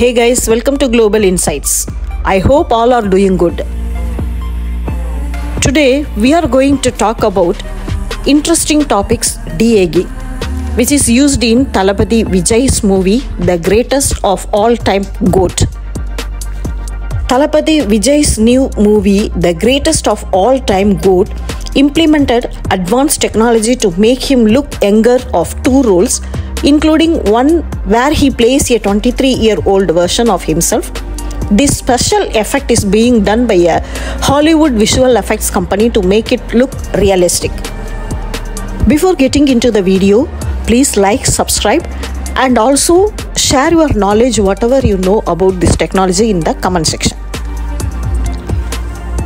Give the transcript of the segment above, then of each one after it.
Hey guys, welcome to Global Insights. I hope all are doing good. Today we are going to talk about interesting topics deegging, which is used in Thalapathy Vijay's movie The Greatest of All Time GOAT. Thalapathy Vijay's new movie The Greatest of All Time GOAT implemented advanced technology to make him look younger of two roles, including one where he plays a 23-year-old version of himself. This special effect is being done by a Hollywood visual effects company to make it look realistic. Before getting into the video, please like, subscribe and also share your knowledge, whatever you know about this technology, in the comment section.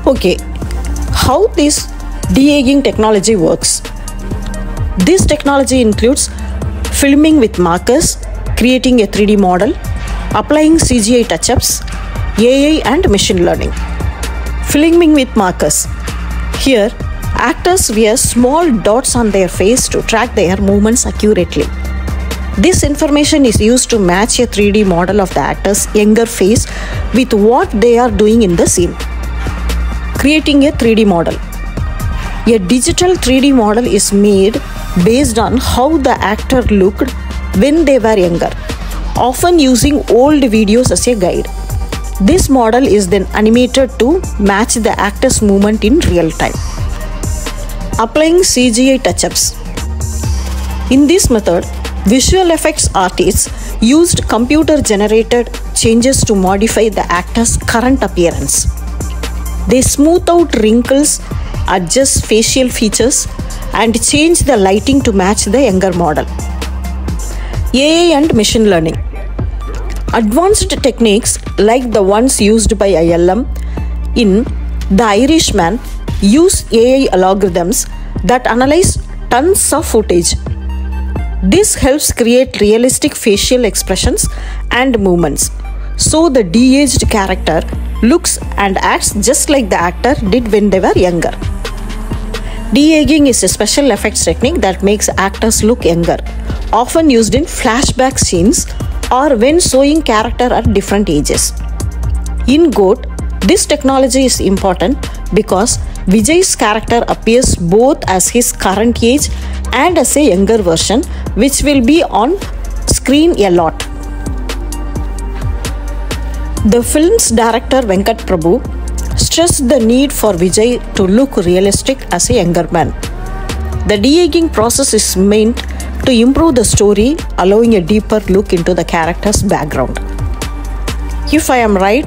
Okay, how this de-aging technology works. This technology includes filming with markers, creating a 3D model, applying CGI touch-ups, AI and machine learning. Filming with markers. Here, actors wear small dots on their face to track their movements accurately. This information is used to match a 3D model of the actor's younger face with what they are doing in the scene. Creating a 3D model. A digital 3D model is made based on how the actor looked when they were younger, often using old videos as a guide. This model is then animated to match the actor's movement in real time. Applying CGI touch-ups. In this method, visual effects artists used computer-generated changes to modify the actor's current appearance. They smooth out wrinkles, adjust facial features and change the lighting to match the younger model. AI and machine learning. Advanced techniques like the ones used by ILM in The Irishman use AI algorithms that analyze tons of footage. This helps create realistic facial expressions and movements, so the de-aged character looks and acts just like the actor did when they were younger. De-aging is a special effects technique that makes actors look younger, often used in flashback scenes or when showing character at different ages. In GOAT, this technology is important because Vijay's character appears both as his current age and as a younger version, which will be on screen a lot. The film's director Venkat Prabhu stressed the need for Vijay to look realistic as a younger man. The de-aging process is meant to improve the story, allowing a deeper look into the character's background. If I am right,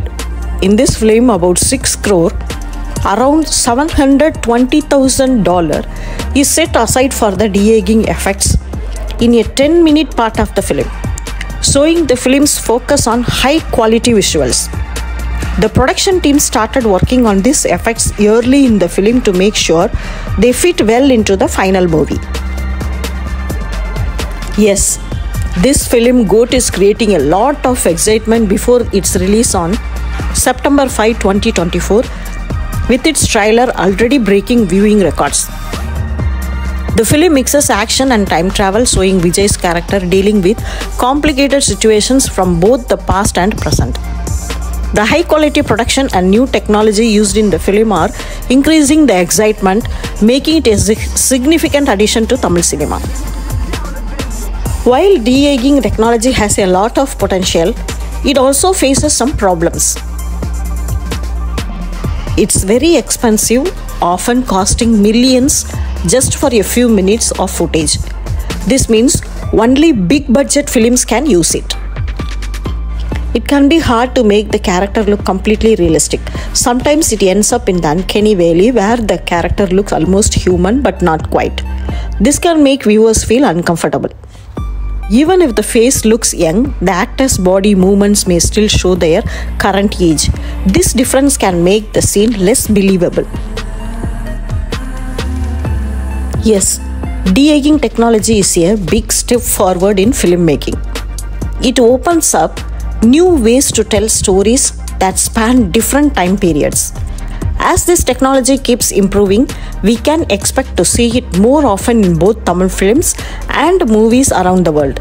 in this film about 6 crore, around $720,000 is set aside for the de-aging effects in a 10-minute part of the film, showing the film's focus on high-quality visuals. The production team started working on these effects early in the film to make sure they fit well into the final movie. Yes, this film GOAT is creating a lot of excitement before its release on September 5, 2024, with its trailer already breaking viewing records. The film mixes action and time travel, showing Vijay's character dealing with complicated situations from both the past and present. The high-quality production and new technology used in the film are increasing the excitement, making it a significant addition to Tamil cinema. While de-aging technology has a lot of potential, it also faces some problems. It's very expensive, often costing millions just for a few minutes of footage. This means only big-budget films can use it. It can be hard to make the character look completely realistic. Sometimes it ends up in the uncanny valley where the character looks almost human but not quite. This can make viewers feel uncomfortable. Even if the face looks young, the actor's body movements may still show their current age. This difference can make the scene less believable. Yes, de-aging technology is a big step forward in filmmaking. It opens up new ways to tell stories that span different time periods. As this technology keeps improving, we can expect to see it more often in both Tamil films and movies around the world.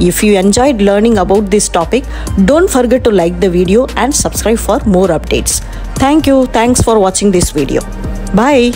If you enjoyed learning about this topic, don't forget to like the video and subscribe for more updates. Thank you. Thanks for watching this video. Bye.